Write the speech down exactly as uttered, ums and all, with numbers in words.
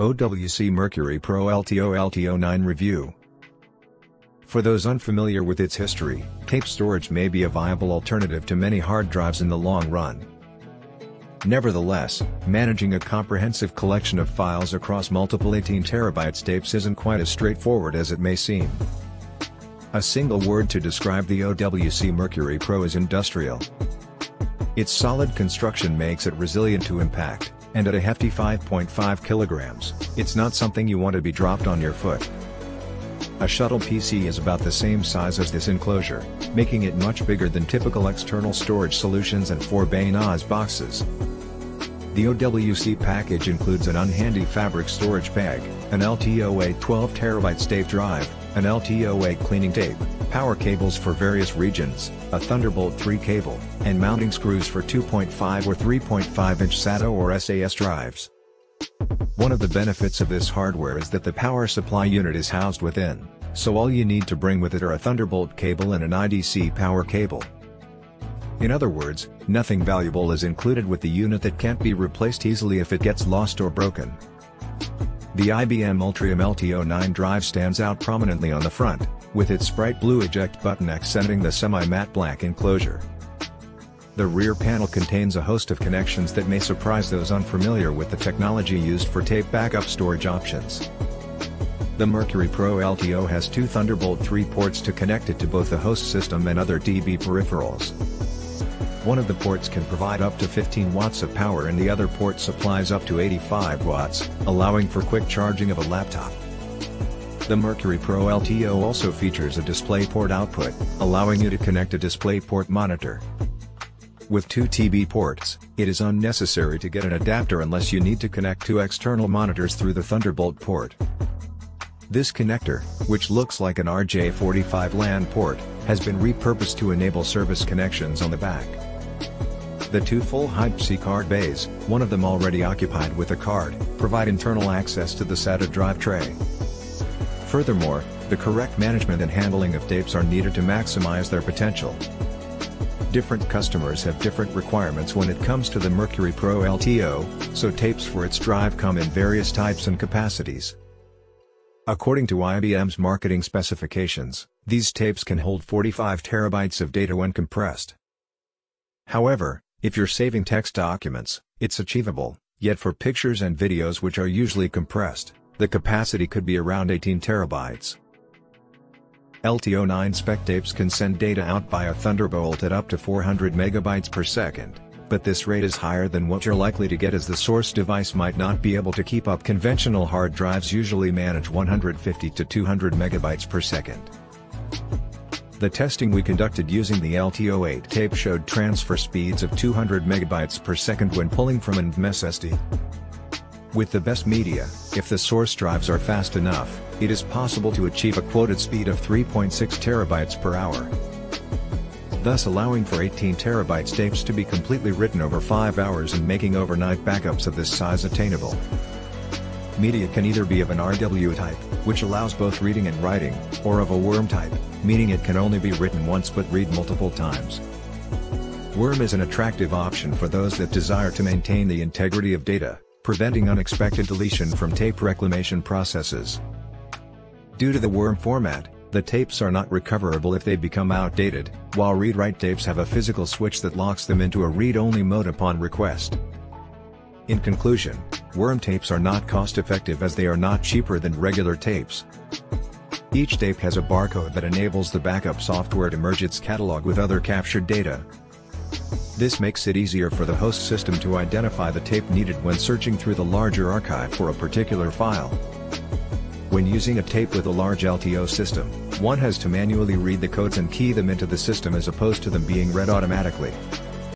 O W C Mercury Pro L T O L T O nine Review. For those unfamiliar with its history, tape storage may be a viable alternative to many hard drives in the long run. Nevertheless, managing a comprehensive collection of files across multiple eighteen terabyte tapes isn't quite as straightforward as it may seem. A single word to describe the O W C Mercury Pro is industrial. Its solid construction makes it resilient to impact, and at a hefty five point five kilograms, it's not something you want to be dropped on your foot. A shuttle P C is about the same size as this enclosure, making it much bigger than typical external storage solutions and four bay N A S boxes. The O W C package includes an unhandy fabric storage bag, an L T O eight twelve terabyte tape drive, an L T O eight cleaning tape, power cables for various regions, a Thunderbolt three cable, and mounting screws for two point five or three point five inch SATA or S A S drives. One of the benefits of this hardware is that the power supply unit is housed within, so all you need to bring with it are a Thunderbolt cable and an I D C power cable. In other words, nothing valuable is included with the unit that can't be replaced easily if it gets lost or broken. The I B M Ultrium L T O nine drive stands out prominently on the front, with its bright blue eject button accenting the semi-matte black enclosure. The rear panel contains a host of connections that may surprise those unfamiliar with the technology used for tape backup storage options. The Mercury Pro L T O has two Thunderbolt three ports to connect it to both the host system and other D B peripherals. One of the ports can provide up to fifteen watts of power and the other port supplies up to eighty-five watts, allowing for quick charging of a laptop. The Mercury Pro L T O also features a DisplayPort output, allowing you to connect a DisplayPort monitor. With two T B ports, it is unnecessary to get an adapter unless you need to connect two external monitors through the Thunderbolt port. This connector, which looks like an R J forty-five LAN port, has been repurposed to enable service connections on the back. The two full Type C card bays, one of them already occupied with a card, provide internal access to the SATA drive tray. Furthermore, the correct management and handling of tapes are needed to maximize their potential. Different customers have different requirements when it comes to the Mercury Pro L T O, so tapes for its drive come in various types and capacities. According to I B M's marketing specifications, these tapes can hold forty-five terabytes of data when compressed. However, if you're saving text documents, it's achievable, yet for pictures and videos which are usually compressed, the capacity could be around eighteen terabytes. L T O nine spec tapes can send data out via Thunderbolt at up to four hundred megabytes per second, but this rate is higher than what you're likely to get as the source device might not be able to keep up. Conventional hard drives usually manage one hundred fifty to two hundred megabytes per second. The testing we conducted using the L T O eight tape showed transfer speeds of two hundred megabytes per second when pulling from an N V M E S S D. With the best media, if the source drives are fast enough, it is possible to achieve a quoted speed of three point six terabytes per hour, thus allowing for eighteen terabyte tapes to be completely written over five hours and making overnight backups of this size attainable. Media can either be of an R W type, which allows both reading and writing, or of a WORM type, meaning it can only be written once but read multiple times. WORM is an attractive option for those that desire to maintain the integrity of data, preventing unexpected deletion from tape reclamation processes. Due to the WORM format, the tapes are not recoverable if they become outdated, while read-write tapes have a physical switch that locks them into a read-only mode upon request. In conclusion, WORM tapes are not cost-effective as they are not cheaper than regular tapes. Each tape has a barcode that enables the backup software to merge its catalog with other captured data. This makes it easier for the host system to identify the tape needed when searching through the larger archive for a particular file. When using a tape with a large L T O system, one has to manually read the codes and key them into the system as opposed to them being read automatically.